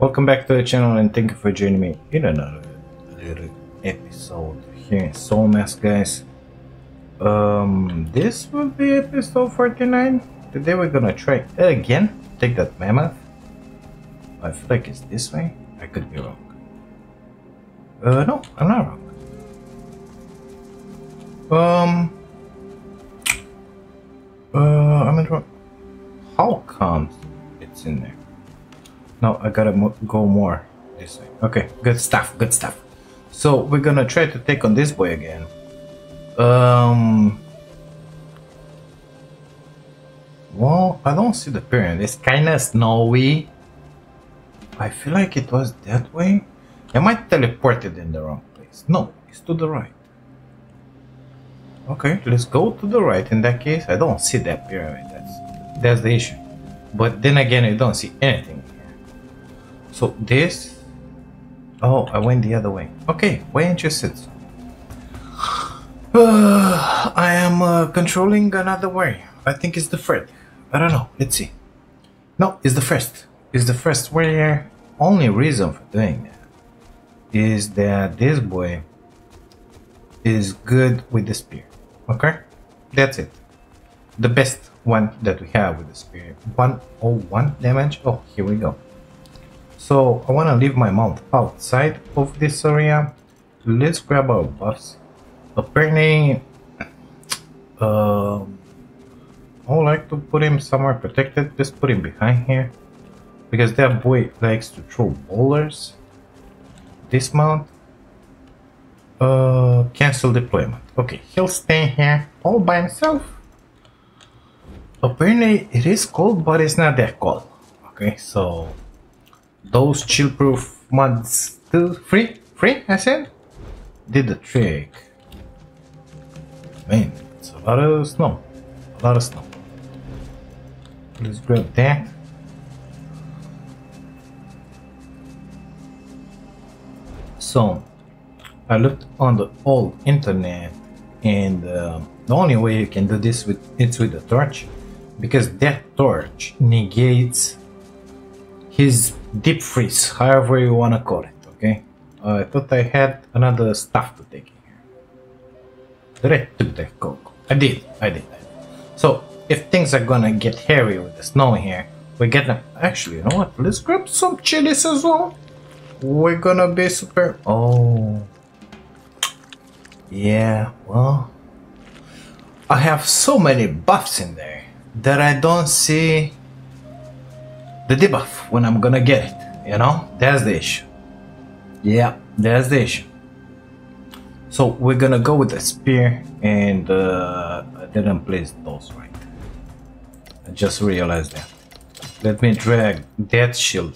Welcome back to the channel and thank you for joining me in another little episode here in Soulmask, guys. This will be episode 49. Today we're gonna try again, take that mammoth. I feel like it's this way. I could be wrong. No, I'm not wrong. I'm in wrong. How comes it's in there? No, I gotta go more this way. Okay, good stuff, good stuff. So we're gonna try to take on this boy again. Well, I don't see the pyramid. It's kinda snowy. I feel like it was that way. I might teleported in the wrong place. No, it's to the right. Okay, let's go to the right. In that case, I don't see that pyramid. That's the issue. But then again, I don't see anything. So this, oh, I went the other way. Okay, why ain't you sit? I am controlling another way. I think it's the third. I don't know. Let's see. No, it's the first. It's the first way. Only reason for doing that is that this boy is good with the spear. Okay, that's it. The best one that we have with the spear. 101 damage. Oh, here we go. So I want to leave my mount outside of this area. Let's grab our buffs. Apparently, I would like to put him somewhere protected. Let's put him behind here, because that boy likes to throw bowlers. Dismount. Cancel deployment. Okay, he'll stay here all by himself. Apparently, it is cold, but it's not that cold. Okay, so those chill-proof mods, free, I said, did the trick. Man, it's a lot of snow, Let's grab that. So, I looked on the old internet, and the only way you can do this with it's with a torch, because that torch negates his deep freeze, however you want to call it. Okay, I thought I had another stuff to take in here. Did I took that coke? I did. So if things are gonna get hairy with the snow here, we're gonna actually, you know what? Let's grab some chilies as well. We're gonna be super. Oh, yeah. Well, I have so many buffs in there that I don't see the debuff when I'm gonna get it, you know? That's the issue. Yeah, that's the issue. So we're gonna go with the spear, and I didn't place those right. I just realized that. Let me drag that shield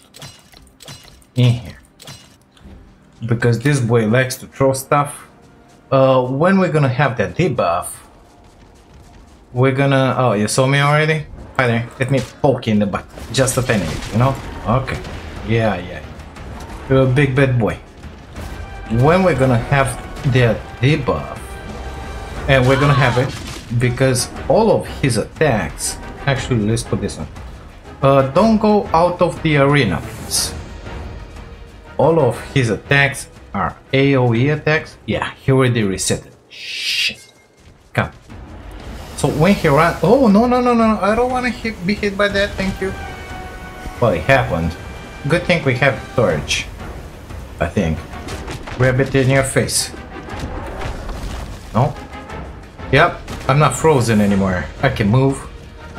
in here, because this boy likes to throw stuff. When we're gonna have that debuff, we're gonna, oh, you saw me already? Hi there, let me poke you in the butt, just a tiny bit, you know? Okay, yeah, you're a big bad boy. When we're gonna have that debuff, and we're gonna have it, because all of his attacks, actually let's put this on, don't go out of the arena, please. All of his attacks are AoE attacks. Yeah, he already reset it, shit, come. So when he ran, oh no, I don't want to be hit by that, thank you. Well, it happened. Good thing we have a torch, I think. Grab it in your face. No? Yep, I'm not frozen anymore. I can move.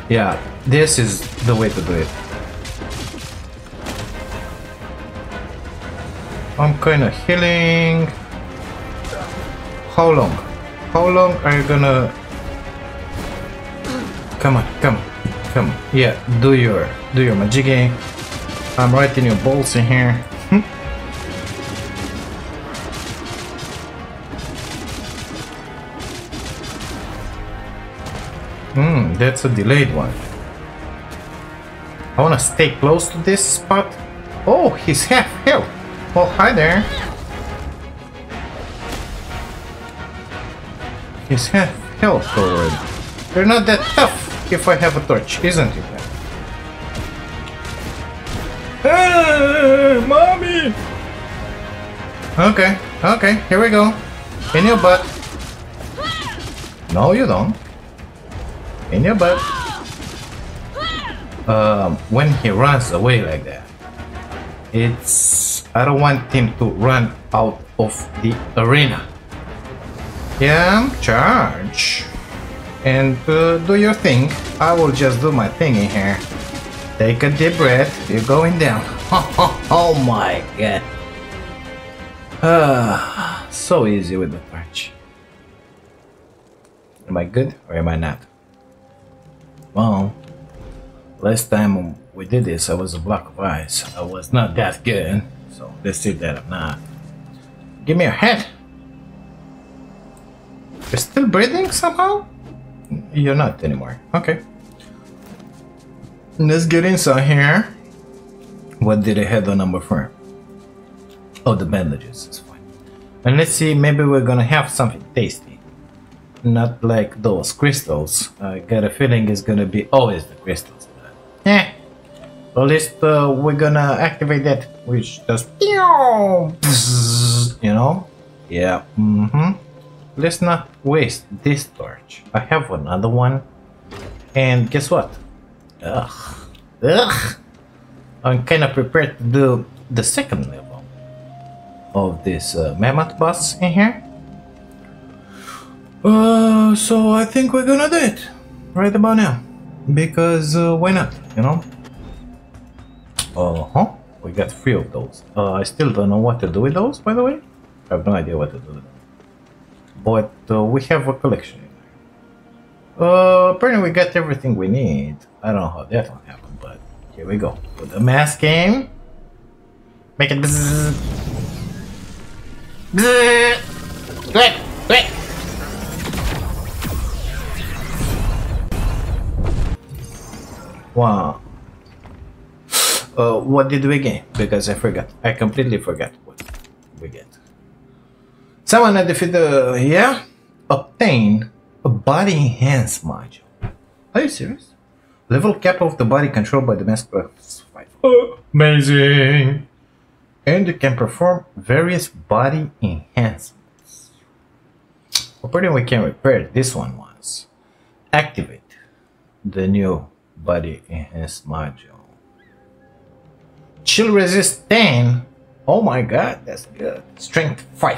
Yeah, this is the way to do it. I'm kinda healing. How long? How long are you gonna... Come on. Yeah, do your majiggy. I'm writing your balls in here. That's a delayed one. I wanna stay close to this spot. Oh, he's half health. Oh, hi there. He's half health already. They're not that tough. If I have a torch, isn't it? Okay, okay, here we go. In your butt. No, you don't. In your butt. When he runs away like that, I don't want him to run out of the arena. Yeah, charge. And do your thing. I will just do my thing in here. Take a deep breath. You're going down. Oh my god. So easy with the torch. Am I good or am I not? Well, last time we did this, I was a block of ice. I was not that good, so let's see that I'm not. Give me your head. You're still breathing somehow? You're not anymore. Okay. Let's get inside here. What did I have the number for? Oh, the bandages is fine. And let's see, maybe we're gonna have something tasty. Not like those crystals. I got a feeling it's gonna be always the crystals. Yeah. At least we're gonna activate that, which does, you know? Yeah. Mm-hmm. Let's not waste this torch. I have another one. And guess what? Ugh. Ugh. I'm kind of prepared to do the second level of this mammoth boss in here. So I think we're gonna do it right about now. Because why not, you know? Uh-huh. We got 3 of those. I still don't know what to do with those, by the way. I have no idea what to do with them. But we have a collection. Apparently we got everything we need. I don't know how that one happened, but here we go. With the mask game. Make it bzzz. Bzzz. Quick, quick. Wow. What did we get? Because I forgot. I completely forgot what we get. Someone that defeated, yeah? Obtain a body enhance module. Are you serious? Level cap of the body controlled by the mask plus 5. Amazing! And you can perform various body enhancements. Apparently we can repair this one once. Activate the new body enhance module. Chill resist 10. Oh my god, that's good. Strength 5.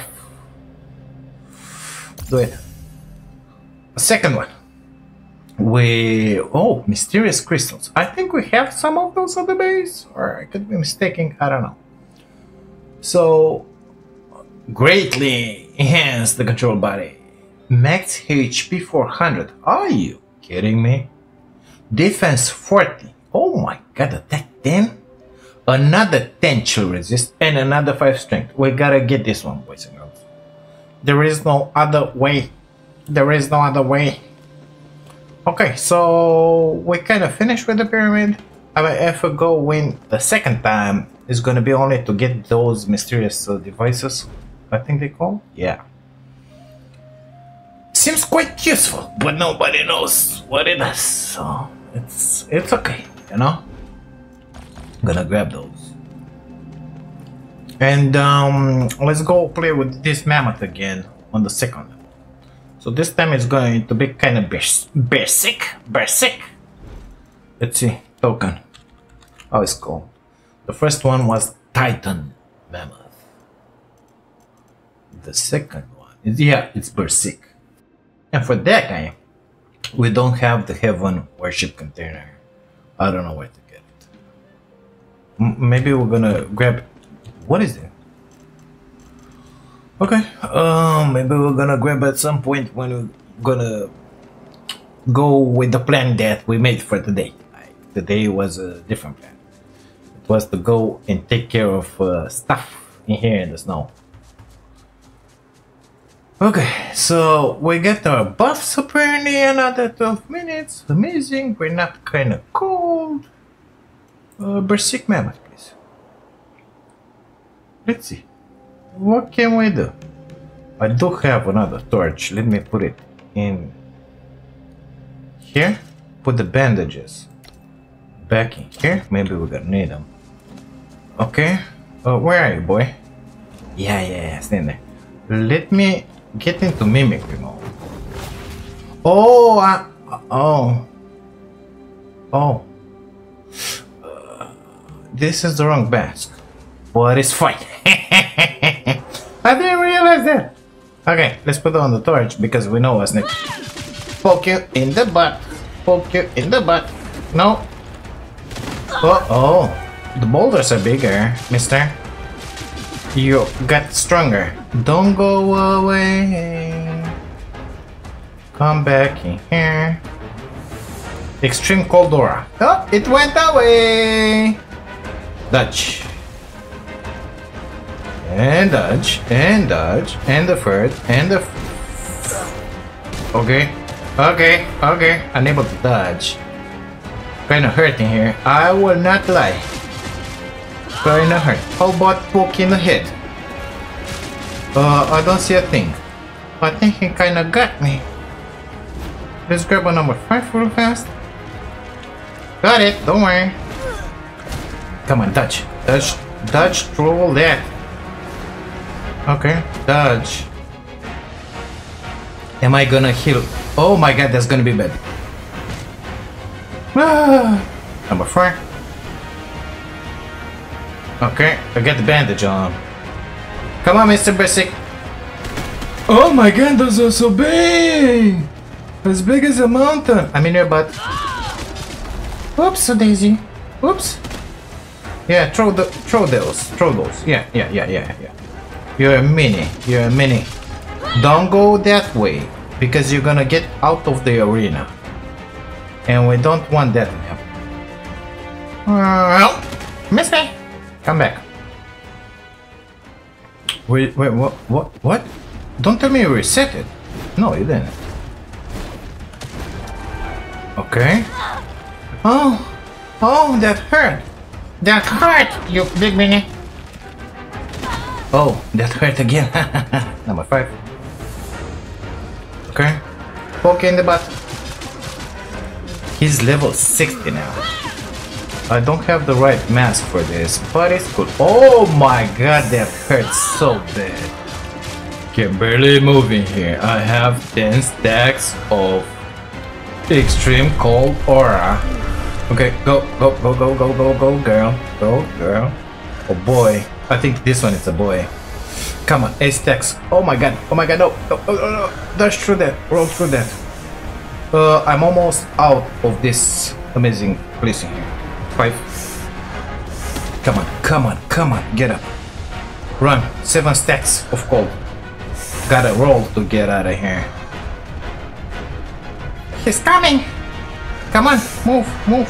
Do it. A second one. Oh, mysterious crystals. I think we have some of those at the base, or I could be mistaken. I don't know. So greatly enhance the control body. Max HP 400. Are you kidding me? Defense 40. Oh my god, attack 10. Another 10 chill resist and another 5 strength. We gotta get this one, boys and girls. There is no other way. There is no other way. Okay, so we kind of finished with the pyramid. Our effort go win the second time is gonna be only to get those mysterious devices. I think they call. Yeah. Seems quite useful, but nobody knows what it does, so it's okay, you know. I'm gonna grab those, and let's go play with this mammoth again on the second. So this time it's going to be kind of berserk. Let's see token. Oh, it's cool. The first one was Titan mammoth. The second one, yeah, it's berserk. And for that guy, we don't have the Heaven Worship Container. I don't know where to get it. Maybe we're gonna grab... What is it? Okay. Maybe we're gonna grab at some point when we're gonna go with the plan that we made for today. Today was a different plan. It was to go and take care of stuff in here in the snow. Okay, so we got our buffs apparently another 12 minutes. Amazing, we're not kind of cold. Berserk Mammoth, please. Let's see. What can we do? I do have another torch. Let me put it in here. Put the bandages back in here. Maybe we're gonna need them. Okay. Where are you, boy? Yeah, stand there. Let me get into mimicry mode. Oh. This is the wrong mask, but it's fine. I didn't realize that. Okay, let's put on the torch because we know what's next. Poke you in the butt. Poke you in the butt. No. Uh-oh. The boulders are bigger, mister. You got stronger. Don't go away. Come back in here. Extreme cold aura. Oh, it went away. Dodge. And dodge. And dodge. And the third. And the... Okay. Okay. Okay. Unable to dodge. Kinda hurting here. I will not lie. Kinda hurt. How about poke in the head? I don't see a thing. I think he kinda got me. Let's grab a number 5 real fast. Got it. Don't worry. Come on, dodge. Dodge. Dodge through all that. Okay. Dodge. Am I gonna heal? Oh my god, that's gonna be bad. Number 4. Okay, I got the bandage on. Come on, Mr. Berserk. Oh my god, those are so big! As big as a mountain! I'm in your butt. Oops, daisy. Oops. Yeah, throw those. Yeah. You're a mini. Don't go that way, because you're gonna get out of the arena. And we don't want that to happen. Well, miss me. Come back. Wait, what? Don't tell me you reset it. No, you didn't. Okay. Oh, that hurt. That hurt, you big mini. Oh, that hurt again. Number 5. Okay. Poke in the butt. He's level 60 now. I don't have the right mask for this, but it's cool. Oh my god, that hurts so bad. Can barely move in here. I have 10 stacks of extreme cold aura. Okay, go, girl. Go, girl. Oh boy. I think this one is a boy. Come on, 8 stacks. Oh my god, no. Dash through that. Roll through that. I'm almost out of this amazing place in here. 5. Come on, get up. Run. 7 stacks of gold. Gotta roll to get out of here. He's coming. Come on, move.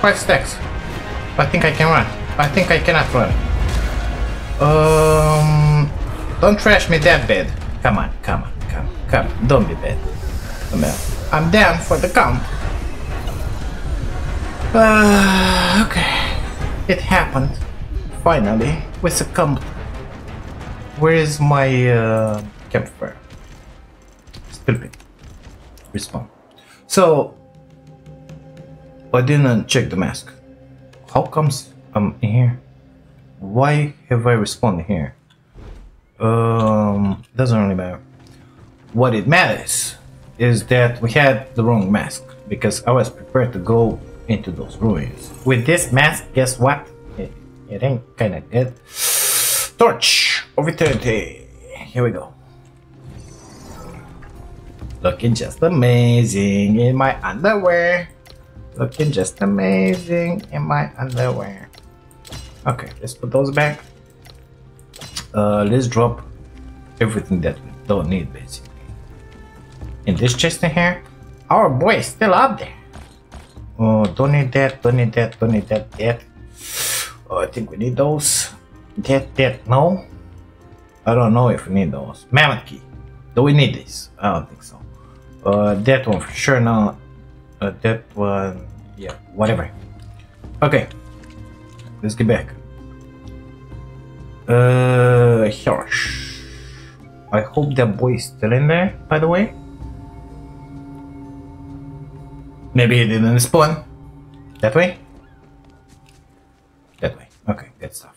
5 stacks. I think I can run. I think I cannot run. Don't trash me that bad. Come on. Don't be bad. Come on. I'm down for the count. Okay. It happened. Finally. We succumbed. Where is my campfire? Stupid. Respawn. So, I didn't check the mask. How comes I'm in here? Why have I respawned here? Doesn't really matter. What it matters is that we had the wrong mask, because I was prepared to go into those ruins. With this mask, guess what? It ain't kinda good. Torch of Eternity. Here we go. Looking just amazing in my underwear. Looking just amazing in my underwear. Okay, let's put those back. Let's drop everything that we don't need, basically. In this chest in here, our boy is still up there. Oh, don't need that. Oh, I think we need those. That, no. I don't know if we need those. Mammoth key. Do we need this? I don't think so. That one for sure, no. That one, yeah, whatever. Okay, let's get back. Hirsch. I hope that boy is still in there, by the way. Maybe it didn't spawn. That way? That way. Okay, good stuff.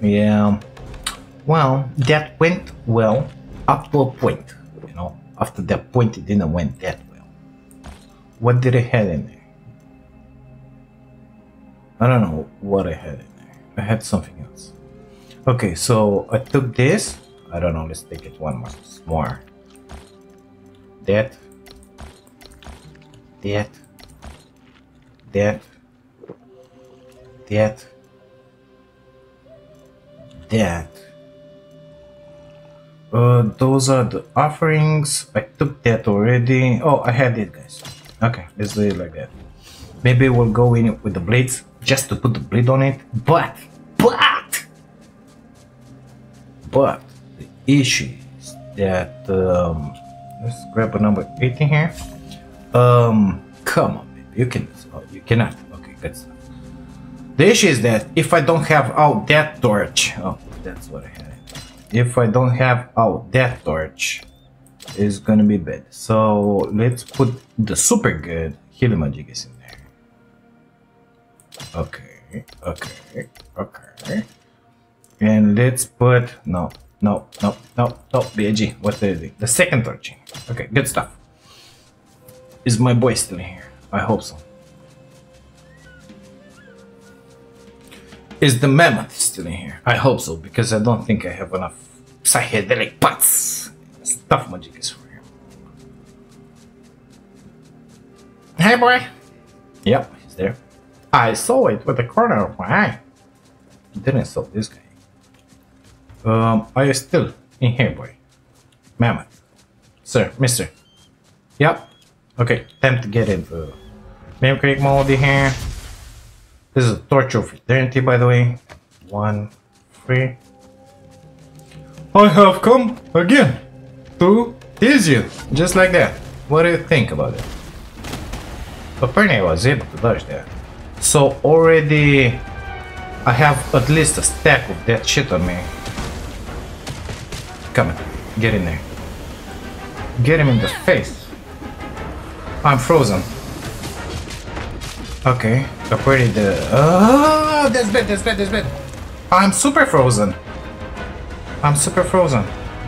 Yeah. Well, that went well up to a point, you know. After that point, it didn't went that well. What did I have in there? I don't know what I had in there. I had something else. Okay, so I took this. I don't know, let's take it one more. That. Those are the offerings. I took that already. Oh, I had it, guys. Okay, let's do it like that. Maybe we'll go in with the blades just to put the blade on it. But the issue is that let's grab a number 18 here. Come on, baby. You can. Oh, you cannot. Okay, good stuff. The issue is that if I don't have out that torch, oh, that's what I had. If I don't have out that torch, it's gonna be bad. So let's put the super good healing magic in there. Okay. And let's put no, B.I.G. What is it? The second torch. Okay, good stuff. Is my boy still here? I hope so. Is the mammoth still in here? I hope so, because I don't think I have enough psychedelic pots. Stuff magic is for him. Hey, boy! Yep, he's there. I saw it with the corner of my eye. Didn't saw this guy. Are you still in here, boy? Mammoth. Sir, mister. Yep. Okay, time to get into Meme Creek mode here. This is a torture of eternity, by the way. 1, 3. I have come again to tease you, just like that. What do you think about it? Apparently, I was able to dodge that. So already, I have at least a stack of that shit on me. Come on, get in there. Get him in the face. I'm frozen. Okay, apparently the... Oh, that's bad. I'm super frozen.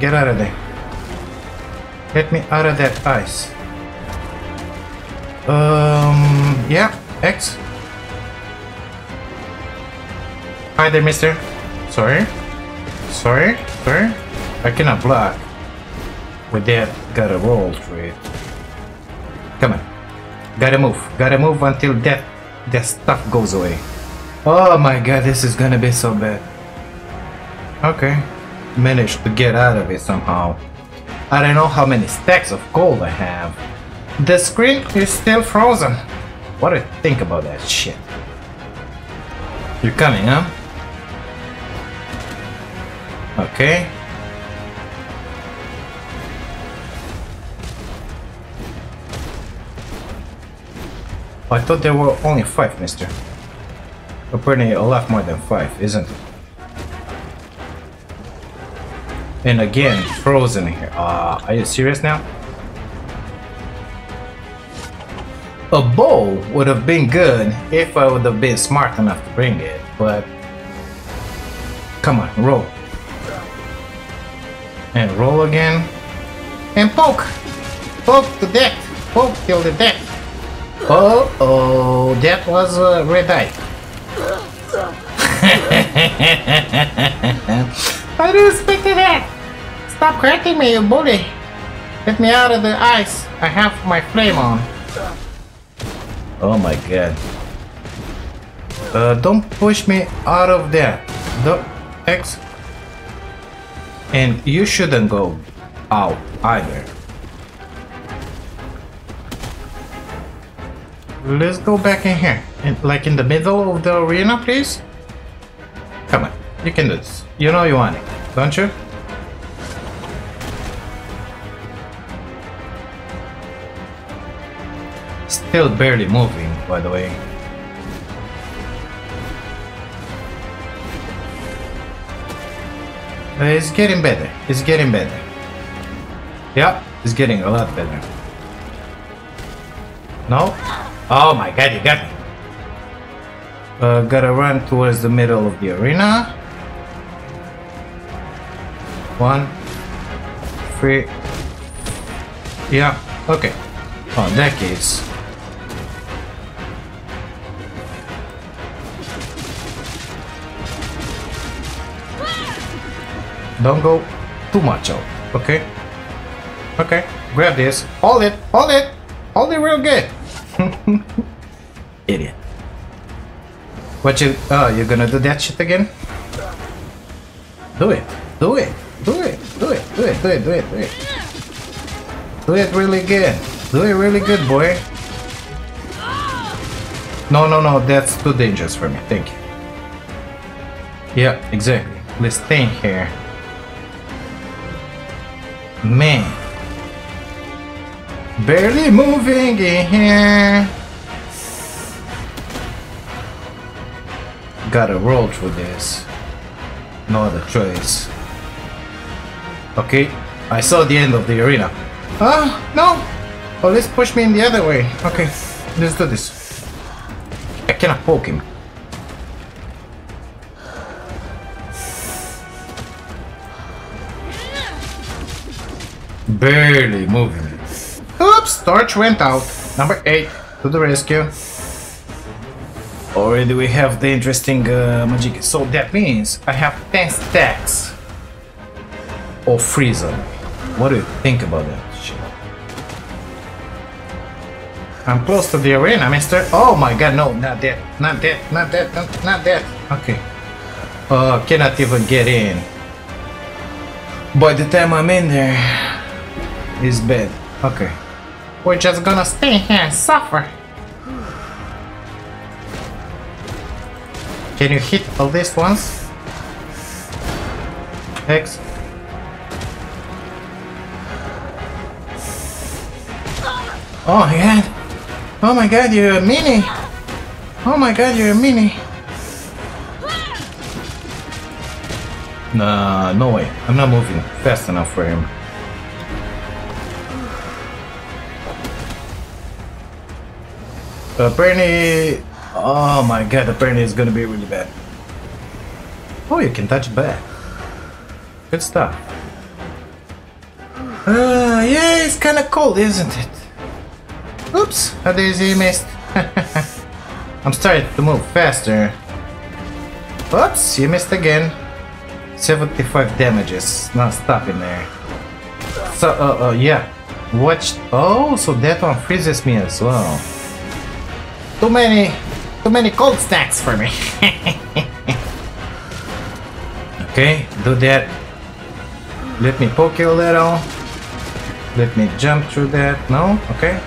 Get out of there. Get me out of that ice. Yeah, X. Hi there, mister. Sorry. I cannot block. With that, gotta roll through it. Come on. Gotta move until that stuff goes away. Oh my god, this is gonna be so bad. Okay, managed to get out of it somehow. I don't know how many stacks of gold I have. The screen is still frozen. What do you think about that shit? You're coming, huh? Okay. I thought there were only 5, mister. Apparently a lot more than 5, isn't it? And again, frozen here. Are you serious now? A bow would have been good if I would have been smart enough to bring it, but... Come on, roll. And roll again. And poke! Poke to death! Poke till the death! Oh, that was a red eye. I didn't expect that. Stop cracking me, you bully. Get me out of the ice. I have my flame on. Oh my god. Don't push me out of there. The X. And you shouldn't go out either. Let's go back in here, like in the middle of the arena, please. Come on, you can do this. You know you want it, don't you? Still barely moving, by the way. It's getting better. Yeah, it's getting a lot better. No? Oh my god, you got me. Gotta run towards the middle of the arena. 1, 3. Yeah, okay. Oh, that case. Don't go too much out, okay? Okay, grab this. Hold it, hold it, hold it real good. Idiot. What you, you're gonna do that shit again? Do it, do it, do it, do it, do it, do it, do it, do it. Do it really good. Do it really good, boy. No, no, no, that's too dangerous for me, thank you. Yeah, exactly. Let's stay here. Man, barely moving in here. Gotta roll through this. No other choice. Okay, I saw the end of the arena. Ah, no! Oh, let's push me in the other way. Okay, let's do this. I cannot poke him. Barely moving. Oops, torch went out. Number 8 to the rescue. Already we have the interesting magic. So that means I have 10 stacks of freezer. What do you think about that shit? I'm close to the arena, mister. Oh my god, no, not that, not that, not that, not that. Okay. Cannot even get in. By the time I'm in there, is bad. Okay. We're just gonna stay here and suffer. Can you hit all these ones? X. Oh my god. Oh my god, you're a mini. Oh my god, you're a mini. Nah, no way. I'm not moving fast enough for him. Apparently, oh my god, apparently it's gonna be really bad. Oh, you can touch back. Good stuff. Yeah, it's kinda cold, isn't it? Oops, a daisy missed. I'm starting to move faster. Oops, you missed again. 75 damages, not stopping there. So, yeah. Watch. Oh, so that one freezes me as well. Too many cold snacks for me. Okay, do that. Let me poke you a little. Let me jump through that. No? Okay.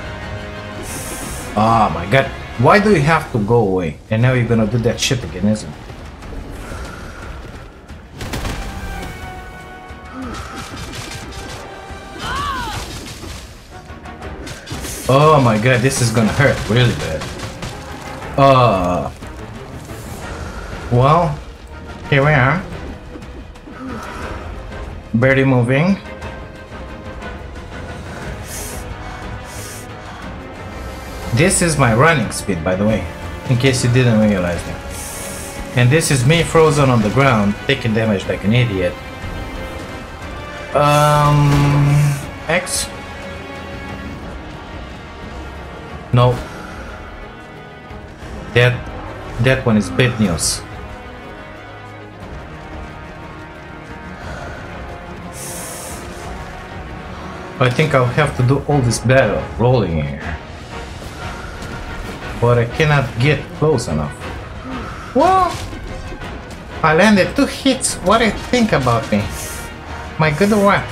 Oh my god. Why do you have to go away? And now you're gonna do that shit again, isn't it? Oh my god, this is gonna hurt really bad. Well, here we are. Barely moving. This is my running speed, by the way, in case you didn't realize that. And this is me frozen on the ground, taking damage like an idiot. X? No. That one is bad news. I think I'll have to do all this battle rolling here. But I cannot get close enough. Well, I landed 2 hits. What do you think about me? My good one.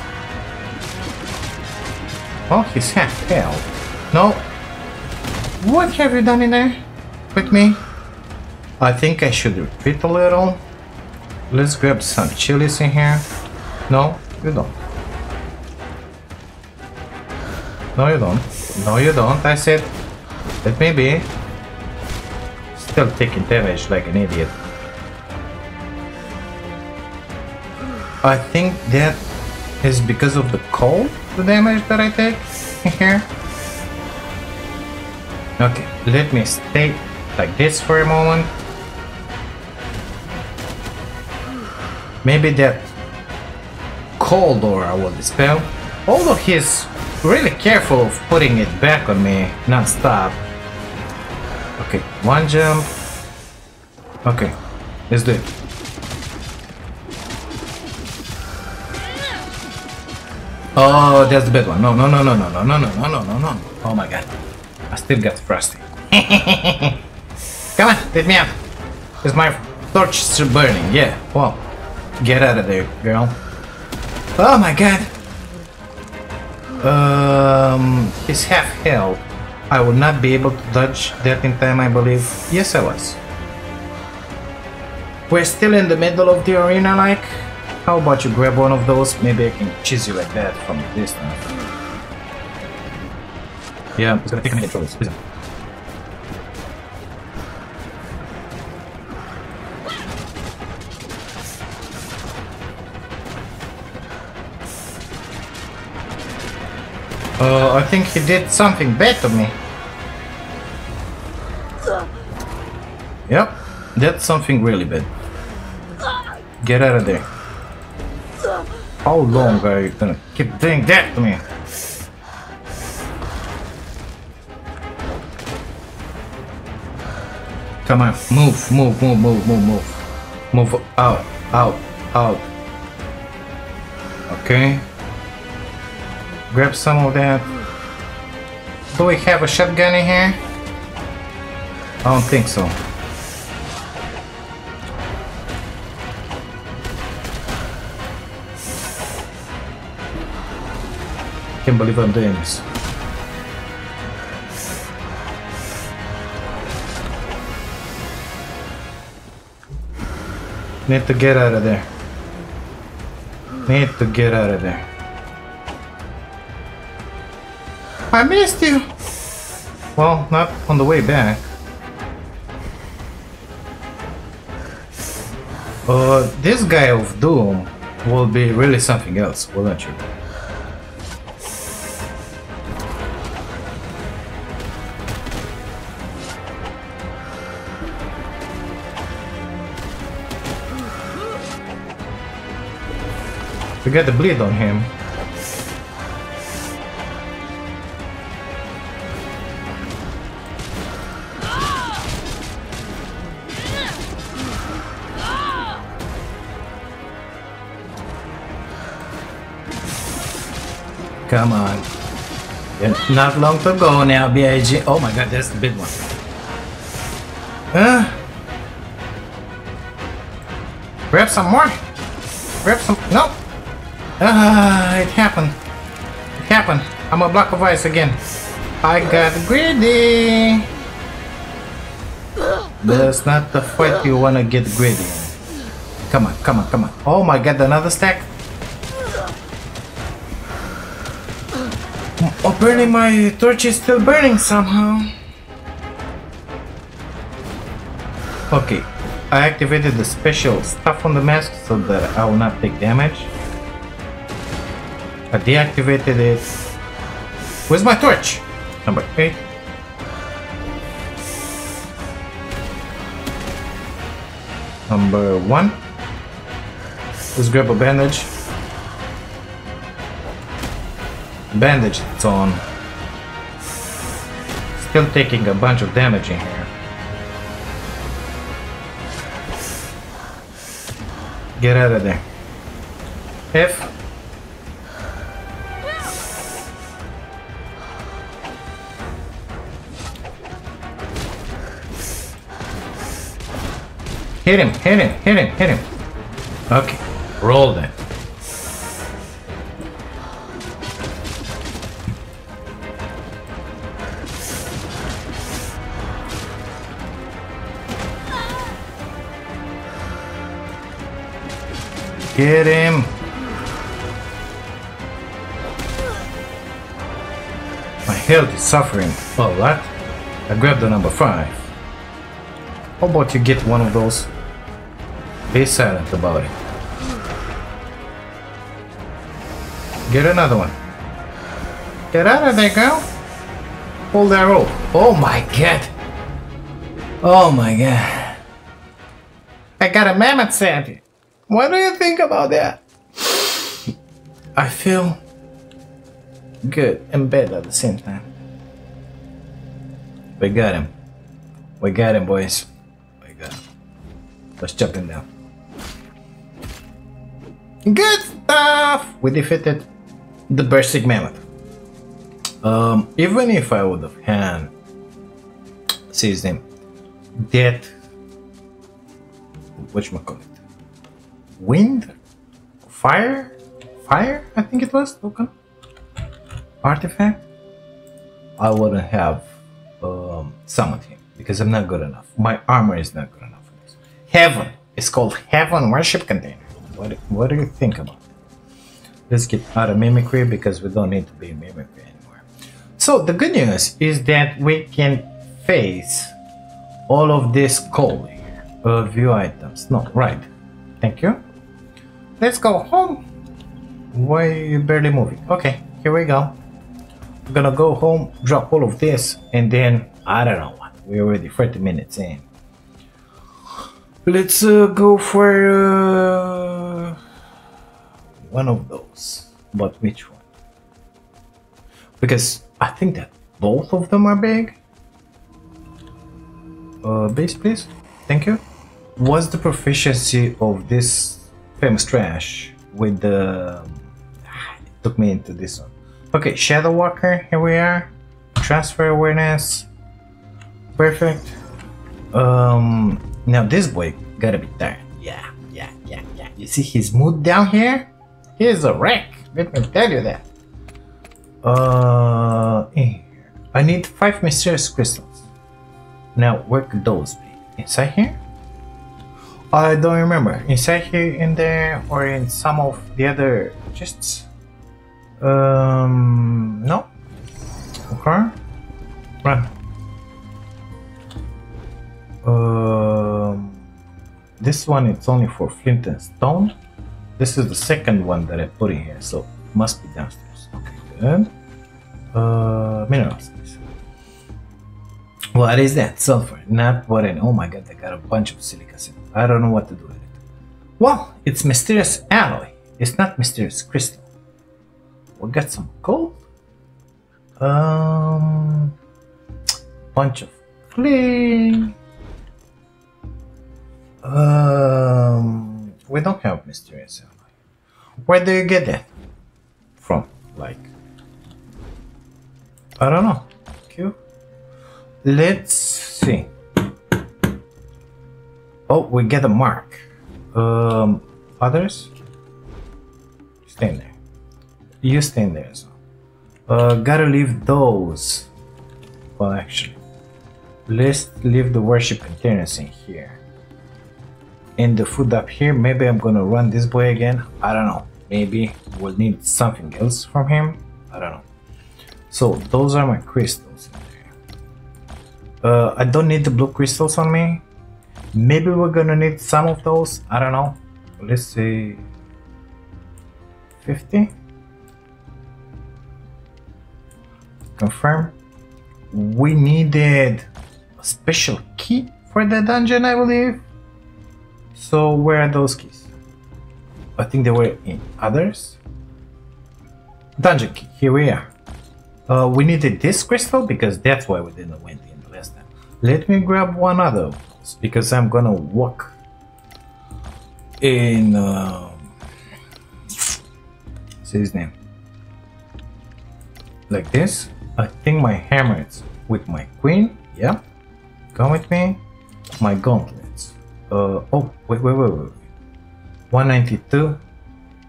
Oh, he's half health. No. What have you done in there? With me? I think I should retreat a little. Let's grab some chilies in here. No, you don't. No, you don't. No, you don't. I said, let me be. Still taking damage like an idiot. I think that is because of the cold, the damage that I take in here. Okay, let me stay like this for a moment. Maybe that cold aura will dispel. Although he's really careful of putting it back on me non-stop. Okay, one jump. Okay, let's do it. Oh, that's the bad one. No, no, no, no, no, no, no, no, no, no, no. Oh my god. I still got frosty. Come on, let me out. Because my torch is burning. Yeah, well, get out of there, girl. Oh my god. He's half health. I will not be able to dodge that in time, I believe. Yes, I was. We're still in the middle of the arena, like. How about you grab one of those? Maybe I can cheese you like that from a distance. Yeah, it's gonna take a minute for this. Listen. I think he did something bad to me. Yep, that's something really bad. Get out of there. How long are you gonna keep doing that to me? Come on, move, move, move, move, move, move. Move out, out, out. Okay. Grab some of that. Do we have a shotgun in here? I don't think so. Can't believe I'm doing this. Need to get out of there. Need to get out of there. I missed you! Well, not on the way back. This guy of Doom will be really something else, wouldn't you? We got the bleed on him. Come on. It's not long to go now, B.I.G. Oh my god, that's the big one. Grab some more. Grab some. No. It happened. It happened. I'm a block of ice again. I got greedy. That's not the fight you wanna get greedy. Come on, come on, come on. Oh my god, another stack. Oh, burning, my torch is still burning somehow. Okay, I activated the special stuff on the mask so that I will not take damage. I deactivated it. Where's my torch? Number 8. Number 1. Let's grab a bandage. Bandage, it's on. Still taking a bunch of damage in here. Get out of there. F. Hit him, hit him, hit him, hit him. Okay, roll that. Get him! My health is suffering a lot. I grabbed the number 5. How about you get one of those? Be silent about it. Get another one. Get out of there, girl! Pull that rope. Oh my god! Oh my god! I got a mammoth set! What do you think about that? I feel good and bad at the same time. We got him. We got him, boys. We got him. Let's chop him down. Good stuff! We defeated the Berserk Mammoth. Even if I would have had seized him, that whatchamacallit, wind, fire, I think it was, okay, artifact, I wouldn't have summoned him because I'm not good enough. My armor is not good enough for this. Heaven, it's called Heaven Worship Container. What do you think about it? Let's get out of mimicry because we don't need to be mimicry anymore. So the good news is that we can face all of this calling. View items. No, right. Thank you. Let's go home. Why are you barely moving? Okay, here we go. I'm gonna go home, drop all of this, and then I don't know what. We're already 30 minutes in. Let's go for one of those, but which one? Because I think that both of them are big. Base, please. Thank you. What's the proficiency of this famous trash with the... It took me into this one. Okay, Shadow Walker, here we are. Transfer awareness. Perfect. Now this boy gotta be tired. Yeah. You see his mood down here? He is a wreck, let me tell you that. I need 5 mysterious crystals. Now where could those be? Inside here? I don't remember. Inside here, in there, or in some of the other chests? No. Okay. Run. This one, it's only for flint and stone. This is the second one that I put in here, so it must be downstairs. Okay, good. Minerals, please. What is that? Sulfur, not boron. Oh my god, I got a bunch of silica. I don't know what to do with it. Well, it's mysterious alloy. It's not mysterious crystal. We got some gold. Bunch of clay. We don't have mysterious alloy. Where do you get that from? Like, I don't know. Q. Let's see. Oh, we get a mark. Others? Stay in there. You stay in there as well. Gotta leave those. Well, actually, let's leave the worship containers in here. And the food up here, maybe I'm gonna run this boy again. I don't know. Maybe we'll need something else from him. I don't know. So those are my crystals in there. I don't need the blue crystals on me. Maybe we're gonna need some of those. I don't know. Let's see. 50. Confirm. We needed a special key for the dungeon, I believe. So where are those keys? I think they were in others. Dungeon key, here we are. We needed this crystal because that's why we didn't went in the last time. Let me grab one other of those because I'm gonna walk in... what's his name? Like this. I think my hammer is with my queen. Yep. Come with me. My gauntlet. Oh, wait. 192,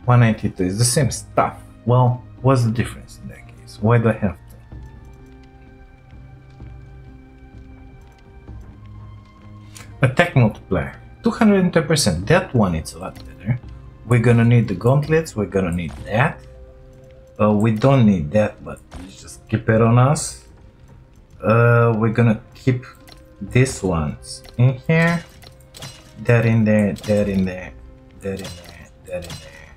192 is the same stuff. Well, what's the difference in that case? Why do I have to? Attack multiplier, 210%. That one is a lot better. We're gonna need the gauntlets, we're gonna need that. We don't need that, but let's just keep it on us. We're gonna keep these ones in here. That in there, that in there, that in there, that in there.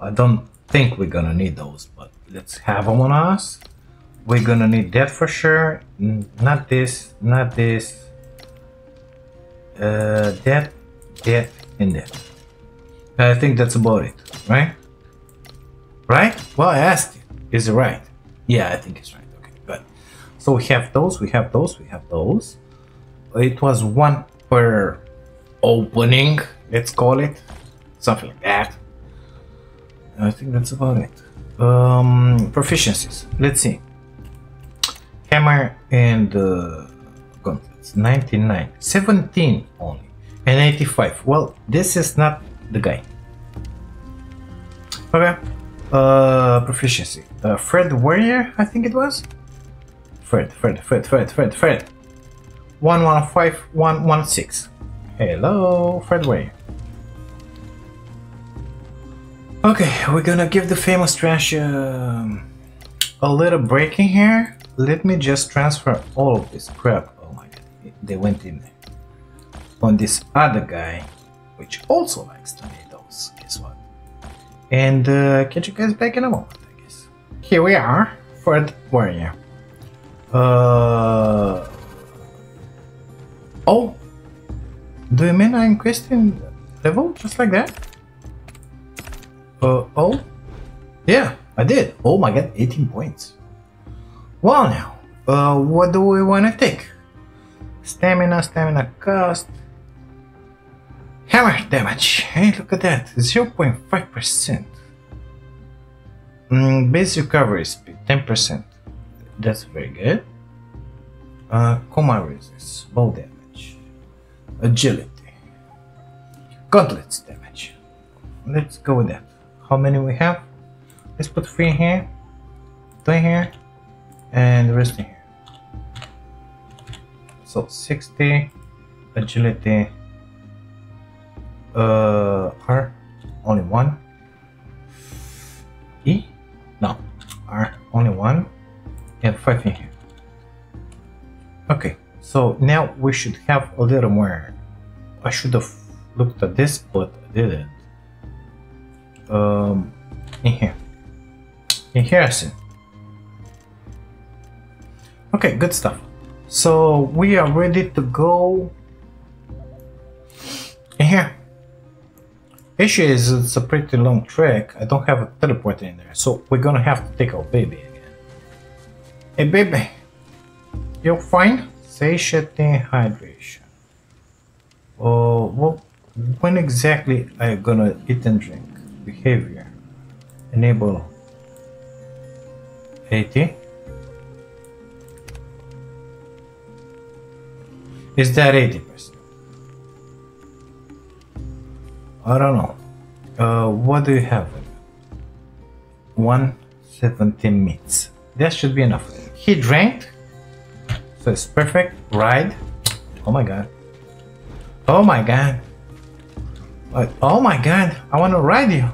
I don't think we're gonna need those, but let's have them on us. We're gonna need that for sure. Not this, not this. That, that, and that. I think that's about it, right? Right? Well, I asked it. Is it right? Yeah, I think it's right. Okay, good. So we have those, we have those, we have those. It was one per opening, let's call it. Something like that. I think that's about it. Proficiencies. Let's see. Hammer and gauntlets. 99. 17 only. And 85. Well, this is not the guy. Okay. Proficiency. Fred Warrior, I think it was. Fred. 115, 116. Hello, Fred Warrior. Okay, we're gonna give the famous trash a little break in here. Let me just transfer all of this crap. Oh my god, they went in there. On this other guy, which also likes tomatoes, guess what? And catch you guys back in a moment, I guess. Here we are, Fred Warrior. Oh! Do you mean I increased in level just like that? Oh? Yeah, I did. Oh my god, 18 points. Well now, what do we want to take? Stamina, stamina cost. Hammer damage. Hey, look at that. 0.5%. Base recovery speed, 10%. That's very good. Coma resist, bow damage. Agility. Gauntlets damage. Let's go with that. How many we have? Let's put 3 in here, 2 in here, and the rest in here. So 60, agility, R, only 1, E, no, R, only 1, and 5 in here. Okay, so now we should have a little more. I should have looked at this, but I didn't. In here I see. Okay, good stuff. So we are ready to go in here. Issue is it's a pretty long trek. I don't have a teleporter in there, so we're gonna have to take our baby again. Hey baby, you're fine? Satiety, hydration. Oh, well, when exactly are you gonna eat and drink? Behavior enable 80. Is that 80%? I don't know. What do you have? 117 meats. That should be enough. He drank, so it's perfect. Ride. Oh my god. Oh my god. Oh my god. I want to ride you.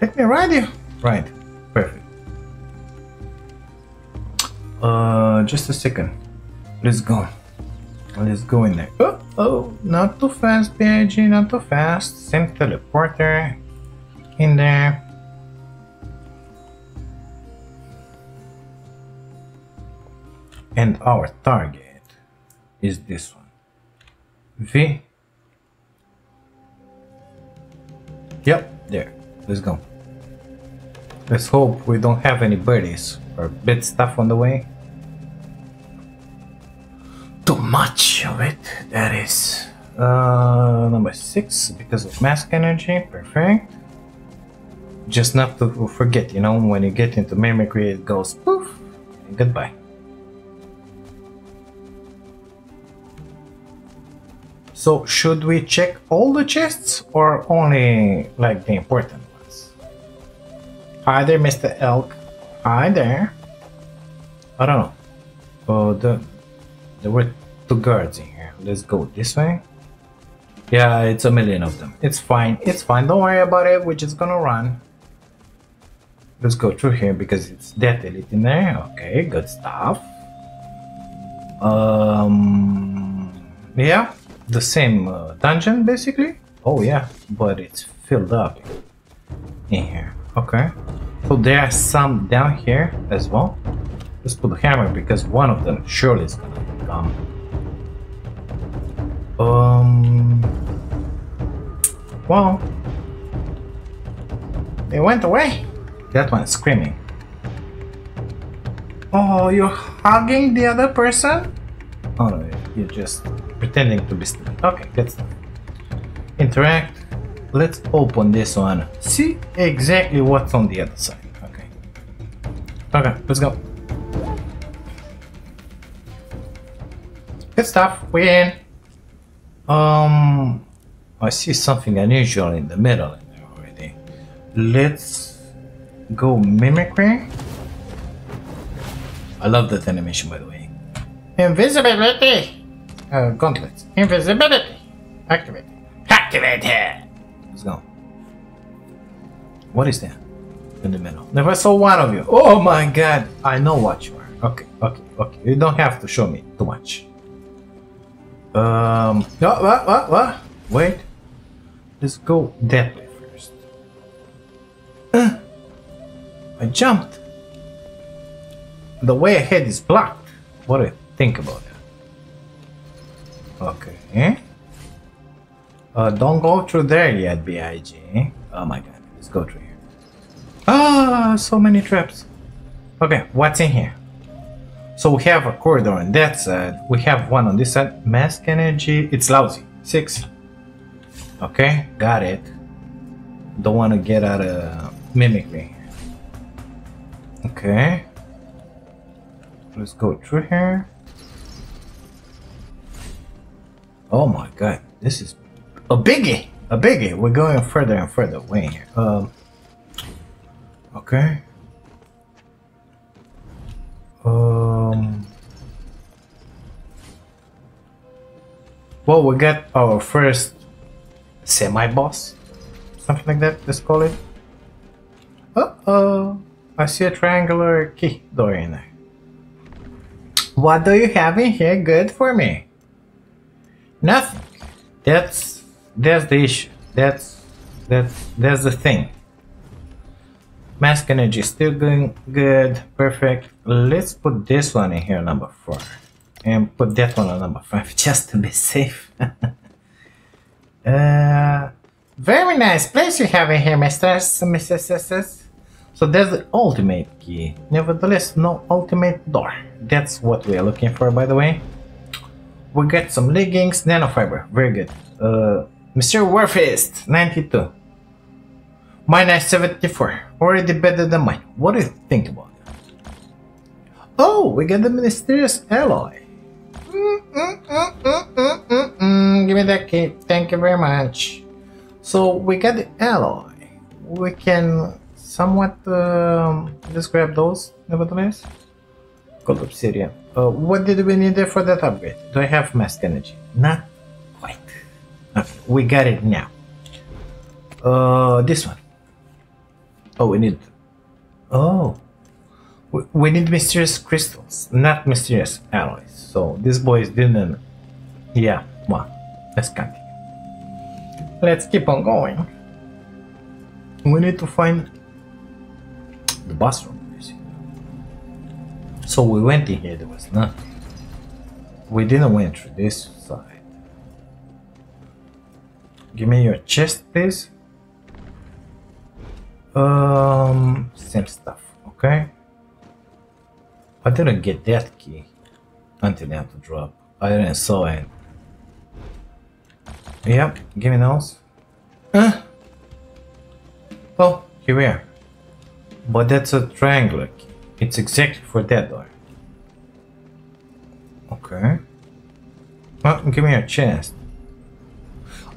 Let me ride you. Right. Perfect. Just a second. Let's go. Let's go in there. Oh, oh, not too fast, B.I.G., not too fast. Same teleporter in there. And our target is this one. V. Yep, there. Let's go. Let's hope we don't have any birdies or bad stuff on the way. Too much of it, that is. Number 6, because of mask energy, perfect. Just not to forget, you know, when you get into mimicry, it goes poof, and goodbye. So, should we check all the chests, or only, like, the important ones? Hi there, Mr. Elk. Hi there. I don't know. Oh, there were 2 guards in here. Let's go this way. Yeah, it's a million of them. It's fine. It's fine. Don't worry about it. We're just gonna run. Let's go through here because it's that elite in there. Okay, good stuff. Yeah, the same dungeon basically. Oh yeah, but it's filled up in here. Okay, so there are some down here as well. Let's put a hammer because one of them surely is gonna come. Well, They went away. That one is screaming. Oh, you're hugging the other person? Oh, no, you're just pretending to be still. Okay, let's interact. Let's open this one. See exactly what's on the other side. Okay. Okay, let's go. Good stuff. Win. I see something unusual in the middle in there already. Let's go mimicry. I love that animation, by the way. Invisibility. Gauntlets. Invisibility. Activate. Activate here. Let's go. What is that in the middle? Never saw one of you. Oh my god! I know what you are. Okay, okay, okay. You don't have to show me too much. What? Wait. Let's go that way first. I jumped. The way ahead is blocked. What do you think about that? Okay. Don't go through there yet, B.I.G. Oh my god, let's go through here. Ah, so many traps. Okay, what's in here? So we have a corridor on that side. We have one on this side. Mask energy. It's lousy. 6. Okay, got it. Don't want to get out of mimicry. Okay. Let's go through here. Oh my god, this is a biggie! A biggie! We're going further and further away here. Okay. Well, we got our first semi-boss. Something like that, let's call it. Uh-oh! I see a triangular key door in there. What do you have in here good for me? Nothing. That's the issue. That's the thing. Mask energy is still going good. Perfect. Let's put this one in here, number 4. And put that one on number 5, just to be safe. Very nice place you have in here, Mrs. So there's the ultimate key. Nevertheless, no ultimate door. That's what we are looking for, by the way. We got some leggings, nanofiber, very good. Mr. Warfist, 92. Mine is 74, already better than mine. What do you think about that? Oh, we got the mysterious alloy. Give me that key, thank you very much. So we got the alloy. We can somewhat just grab those, nevertheless. Cold Obsidian. What did we need there for that upgrade? Do I have mask energy? Not quite. Okay, we got it now. This one. Oh, we need... Oh. We need mysterious crystals, not mysterious alloys. So, these boys didn't... Yeah, well, let's continue. Let's keep on going. We need to find the bathroom. So we went in here, there was nothing. We didn't went through this side. Give me your chest, please. Same stuff, okay? I didn't get that key until I had to drop. I didn't saw it. Yep, give me those. Oh, here we are. But that's a triangular key. It's exactly for that door. Okay. Well, give me a chest.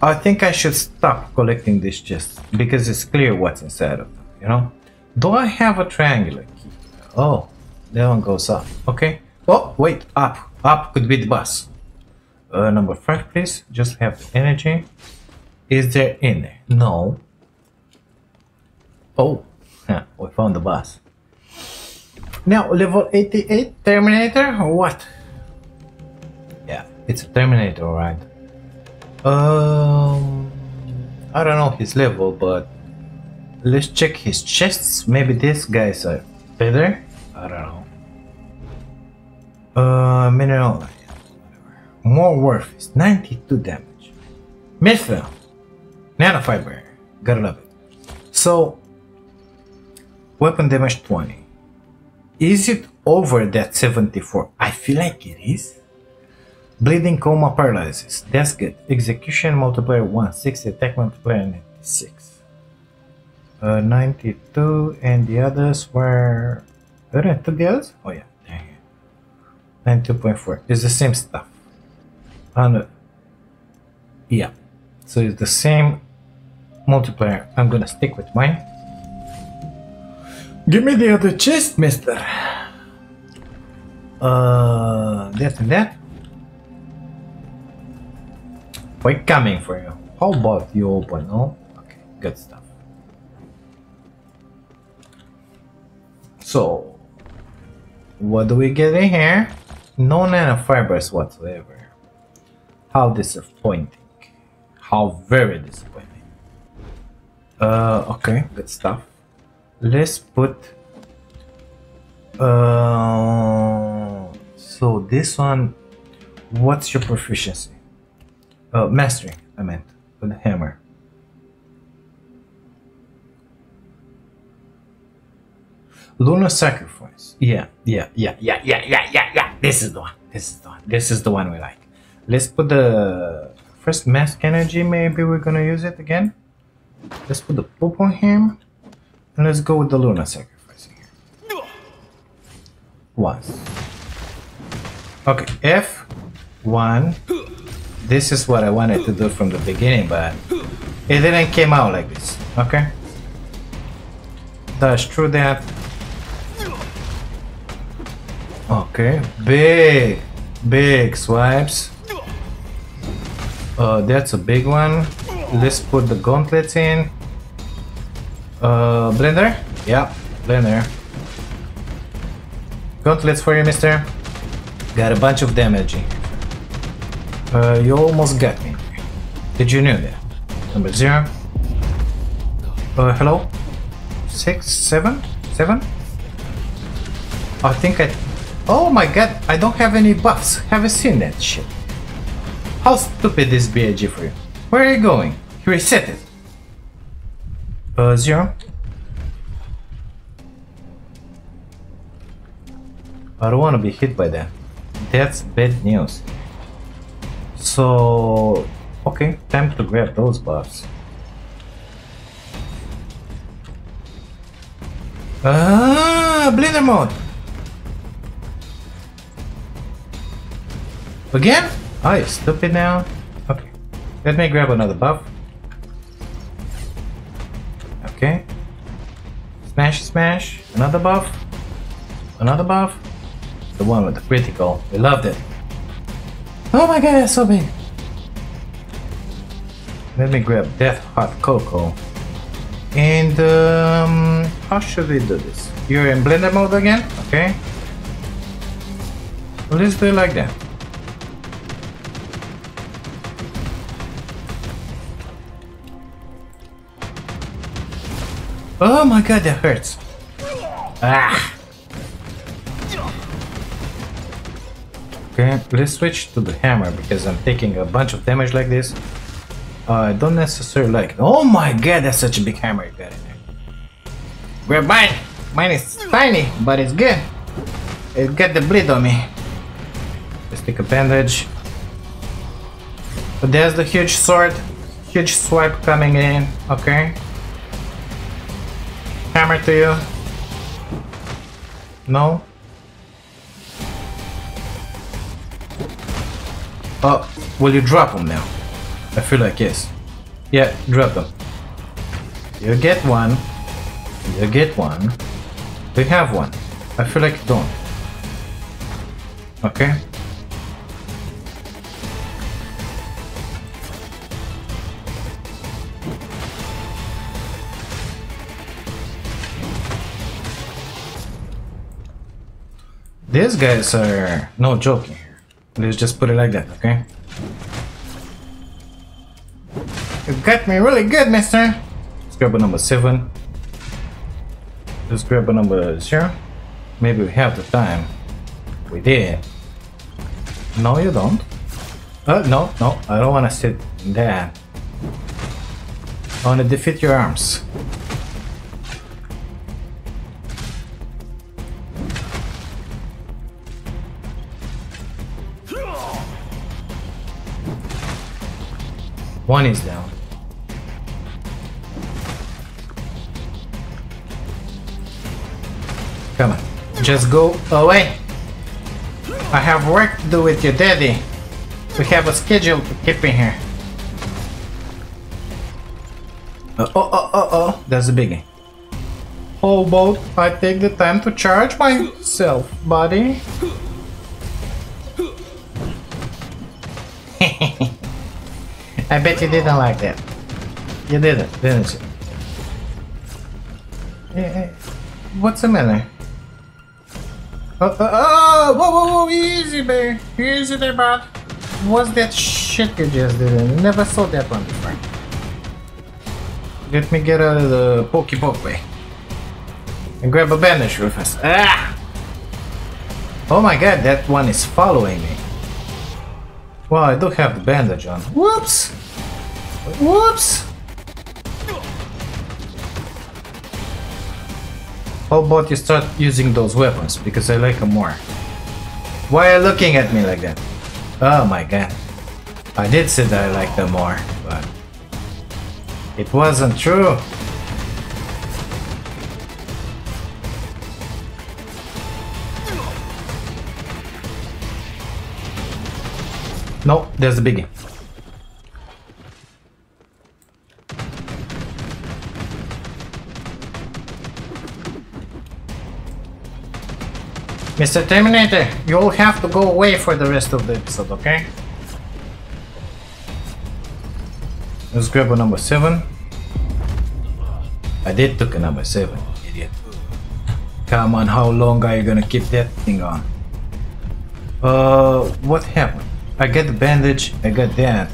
I think I should stop collecting this chest because it's clear what's inside of them, you know? Do I have a triangular key? Oh, that one goes up. Okay. Oh, wait, up. Up could be the boss. Number 5, please. Just have the energy. Is there in there? No. Oh, we found the boss. Now, level 88, Terminator, or what? Yeah, it's a Terminator, right? I don't know his level, but let's check his chests. Maybe these guys are better? I don't know. Mineral, whatever. More worth is 92 damage. Mithril, nanofiber, gotta love it. So, Weapon damage 20. Is it over that 74? I feel like it is. Bleeding, coma, paralysis. That's good. Execution multiplier 1, 6, attack multiplier 96. 92, and the others were... Did I do the others? Oh yeah, dang it. 92.4. It's the same stuff. And yeah, so it's the same multiplier. I'm gonna stick with mine. Give me the other chest, mister. That and that. We're coming for you. How about you open? Oh, okay, good stuff. So, what do we get in here? No nanofibers whatsoever. How disappointing. How very disappointing. Okay, good stuff. Let's put so this one, what's your proficiency? Mastery, I meant, with the hammer. Lunar Sacrifice. Yeah. This is the one. This is the one we like. Let's put the first mask energy, maybe we're gonna use it again. Let's put the poop on him. Let's go with the Lunar Sacrifice here. Once. Okay, F1. This is what I wanted to do from the beginning, but it didn't came out like this. Okay. Dash through that. Okay. Big swipes. That's a big one. Let's put the gauntlets in. Blender? Yeah, blender. Gauntlets for you, mister. Got a bunch of damage in. You almost got me. Did you know that? Number 0. Hello? 6? 7? 7? I think I... Oh my god, I don't have any buffs. Haven't seen that shit. How stupid is B.I.G. for you? Where are you going? He reset it. 0. I don't want to be hit by that. That's bad news. So, okay, time to grab those buffs. Ah, blender mode! Again? Are you stupid now? Okay, let me grab another buff. Okay, smash, another buff, the one with the critical, we loved it. Oh my god, that's so big. Let me grab that hot cocoa, and how should we do this? You're in blender mode again? Okay, let's do it like that. Oh my god, that hurts. Ah. Okay, let's switch to the hammer because I'm taking a bunch of damage like this. I don't necessarily like it. Oh my god, that's such a big hammer you got in there. Grab mine! Mine is tiny, but it's good. It got the bleed on me. Let's take a bandage. But there's the huge sword. Huge swipe coming in. Okay. Hammer to you. No. Oh, will you drop them now? I feel like yes. Yeah, drop them. You get one. You get one. We have one. I feel like you don't. Okay. These guys are no joking here. Let's just put it like that, okay? You got me really good, mister! Let's grab a number 7. Let's grab a number 0. Maybe we have the time. We did. No, you don't. No, I don't want to sit there. I want to defeat your arms. One is down. Come on. Just go away. I have work to do with your daddy. We have a schedule to keep in here. That's a biggie. Oh, boat, I take the time to charge myself, buddy. I bet you didn't like that. You didn't you? What's the matter? Whoa, easy there. Easy there, bud. What's that shit you just did? Never saw that one before. Let me get out of the pokey way. And grab a bandage with us. Ah! Oh my god, that one is following me. Well, I do have the bandage on. Whoops! Whoops! How about you start using those weapons, because I like them more. Why are you looking at me like that? Oh my god. I did say that I like them more, but... it wasn't true. No, there's a biggie. Mr. Terminator, you'll have to go away for the rest of the episode, okay? Let's grab a number 7. I did took a number 7, idiot. Come on, how long are you gonna keep that thing on? What happened? I got the bandage, I got that.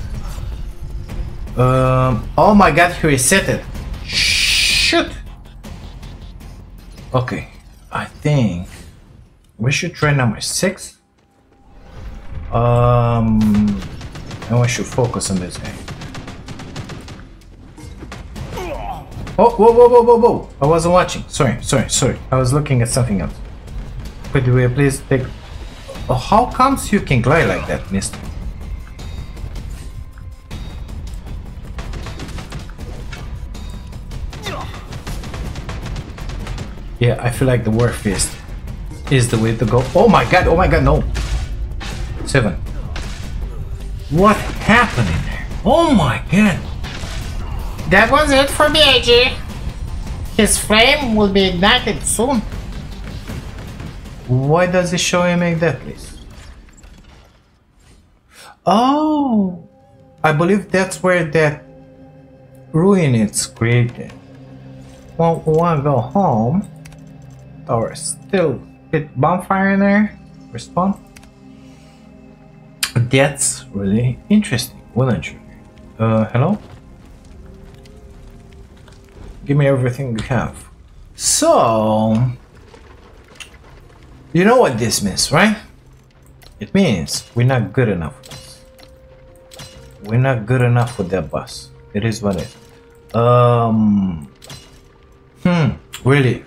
Oh my god, he reset it. Shoot! Okay, I think we should try number 6. And we should focus on this guy. Oh, whoa. I wasn't watching. Sorry. I was looking at something else. Could we please take... Oh, how comes you can glide like that, mister? Yeah, I feel like the war fist is the way to go. Oh my god, no. 7. What happened in there? Oh my god. That was it for B.I.G. His flame will be ignited soon. Why does it show him like that, please? Oh! I believe that's where that ruin is created. Well, we want to go home. Or still bit bonfire in there. Respawn. That's really interesting, wouldn't you? Hello? Give me everything you have. So... you know what this means, right? It means we're not good enough for this. We're not good enough for that boss. It is what it is. Really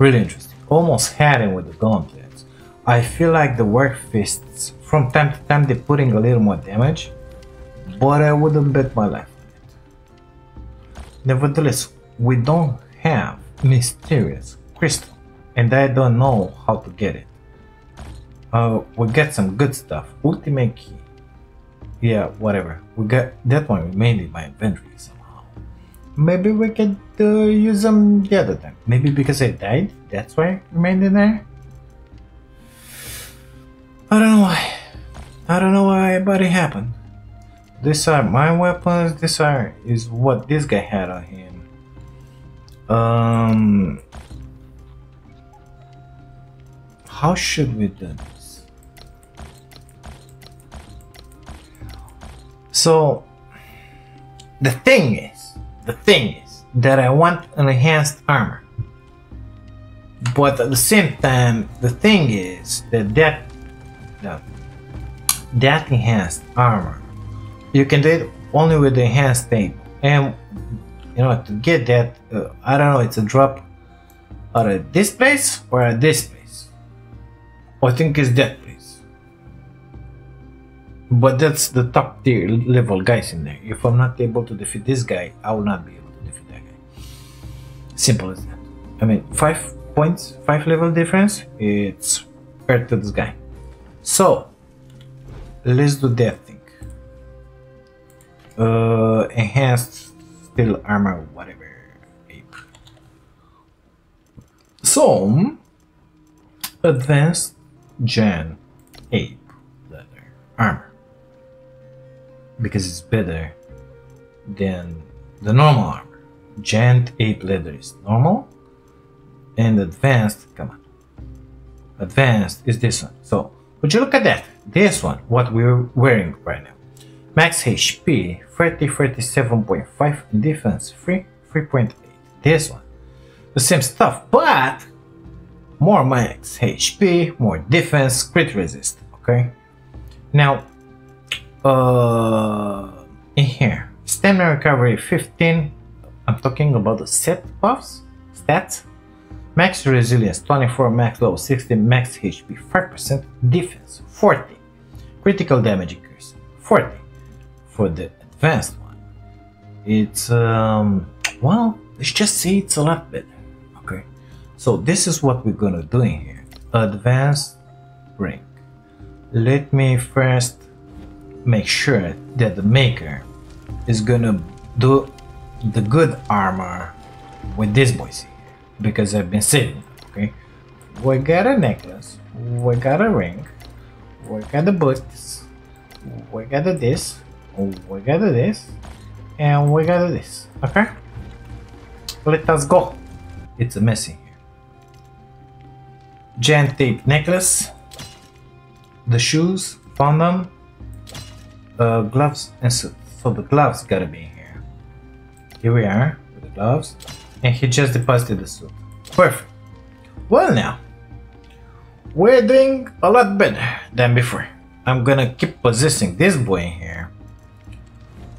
interesting. Almost had him with the gauntlets. I feel like the work fists, from time to time, they're putting a little more damage. But I wouldn't bet my life on it. Nevertheless, we don't have mysterious crystal. And I don't know how to get it. We got some good stuff. Ultimate key. Yeah, whatever. We got that one remained in my inventory somehow. Maybe we could use them the other time. Maybe because I died, that's why it remained in there. I don't know why. But it happened. These are my weapons. These are is what this guy had on him. How should we do this? So, the thing is that I want an enhanced armor. But at the same time, the thing is that that enhanced armor, you can do it only with the enhanced table. And, you know, to get that, I don't know, it's a drop out of this place or at this place. I think it's that place. But that's the top tier level guys in there. If I'm not able to defeat this guy, I will not be able to defeat that guy. Simple as that. I mean, 5 points, 5 level difference, it's fair to this guy. So, let's do that thing. Enhanced steel armor, whatever. Ape. So, advanced gen ape leather armor. Because it's better than the normal armor. Gen ape leather is normal. And advanced, come on. Advanced is this one. So, would you look at that? This one, what we're wearing right now. Max HP 37.5 and defense 3.8. This one, the same stuff, but more max HP, more defense, crit resist. Okay. Now, in here, stamina recovery 15. I'm talking about the set buffs, stats. Max resilience 24, max level 60, max HP 5%, defense 40, critical damage increase 40. For the advanced one, it's well, let's just say it's a lot better. Okay, so this is what we're gonna do in here. Advanced ring. Let me first make sure that the maker is gonna do the good armor with this boys. Because I've been saving. Okay, we got a necklace, we got a ring, we got the boots, we got this, we got this, and we got this. Okay, let us go. It's a mess in here. Giant tape necklace, the shoes, found them, gloves and suit. So the gloves gotta be in here. Here we are with the gloves. And he just deposited the suit. Perfect. Well now, we're doing a lot better than before. I'm gonna keep possessing this boy in here.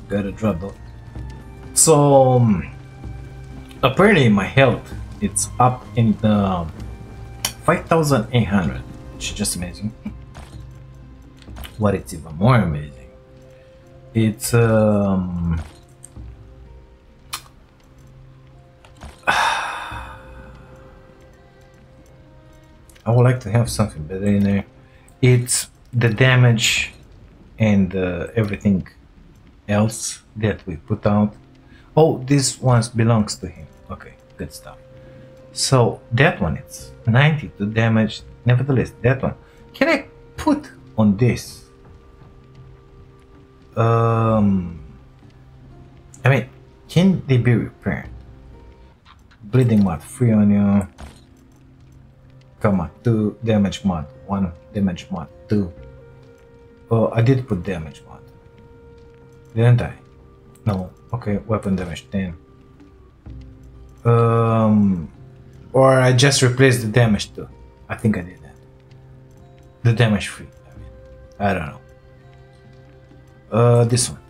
Gotta drop though. So, apparently my health, it's up in the 5,800, which is just amazing. What it's even more amazing, it's I would like to have something better in there. It's the damage and everything else that we put out. Oh, this one belongs to him. Okay, good stuff. So that one, it's 92 damage. Nevertheless, that one. Can I put on this? I mean, can they be repaired? Bleeding mod 3 on you. Comma 2, damage mod 1, damage mod 2. Oh, I did put damage mod, didn't I? No, okay, weapon damage 10. Or I just replaced the damage 2. I think I did that. The damage 3, I mean, I don't know. This one.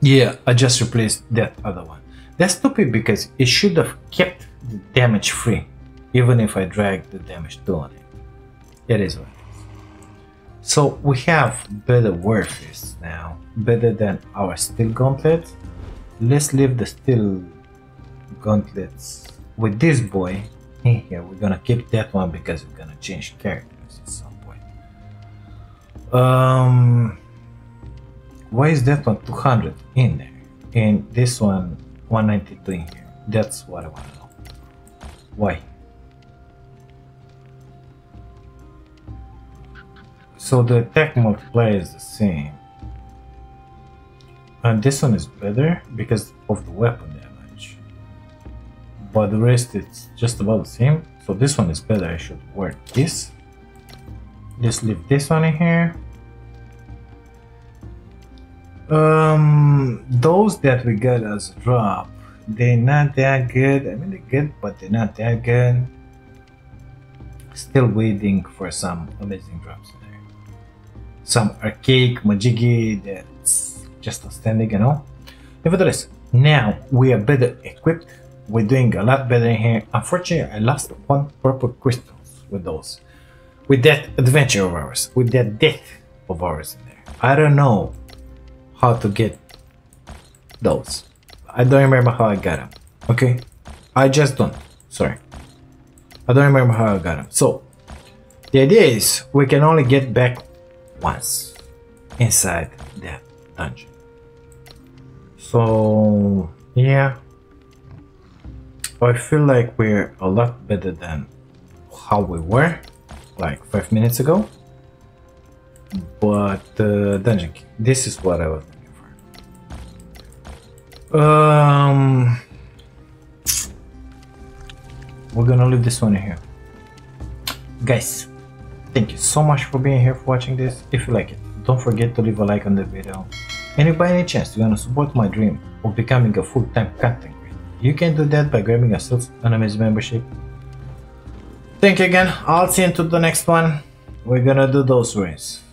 Yeah, I just replaced that other one. That's stupid because it should have kept the damage 3. Even if I drag the damage 2 on it, it is what it is. So we have better warfists now, better than our steel gauntlets. Let's leave the steel gauntlets with this boy in here. We're gonna keep that one because we're gonna change characters at some point. Why is that one 200 in there and this one 192 in here? That's what I want to know. Why? So the attack multiplier is the same. And this one is better because of the weapon damage. But the rest it's just about the same. So this one is better. I should wear this. Just leave this one in here. Those that we got as a drop, they're not that good. I mean, they're good, but they're not that good. Still waiting for some amazing drops in there. Some archaic majiggy that's just outstanding, you know. Nevertheless, now we are better equipped. We're doing a lot better in here. Unfortunately, I lost one purple crystals with those. with that adventure of ours, with that death of ours in there. I don't know how to get those. I don't remember how I got them, okay? I just don't, sorry. I don't remember how I got them. So, the idea is we can only get back once inside that dungeon. So, yeah. I feel like we're a lot better than how we were like 5 minutes ago, but dungeon king, this is what I was looking for. We're gonna leave this one in here, guys. Thank you so much for being here, for watching this. If you like it, don't forget to leave a like on the video, and if by any chance you want to support my dream of becoming a full-time content creator, you can do that by grabbing yourself an amazing membership. Thank you again. I'll see you into the next one. We're gonna do those runes.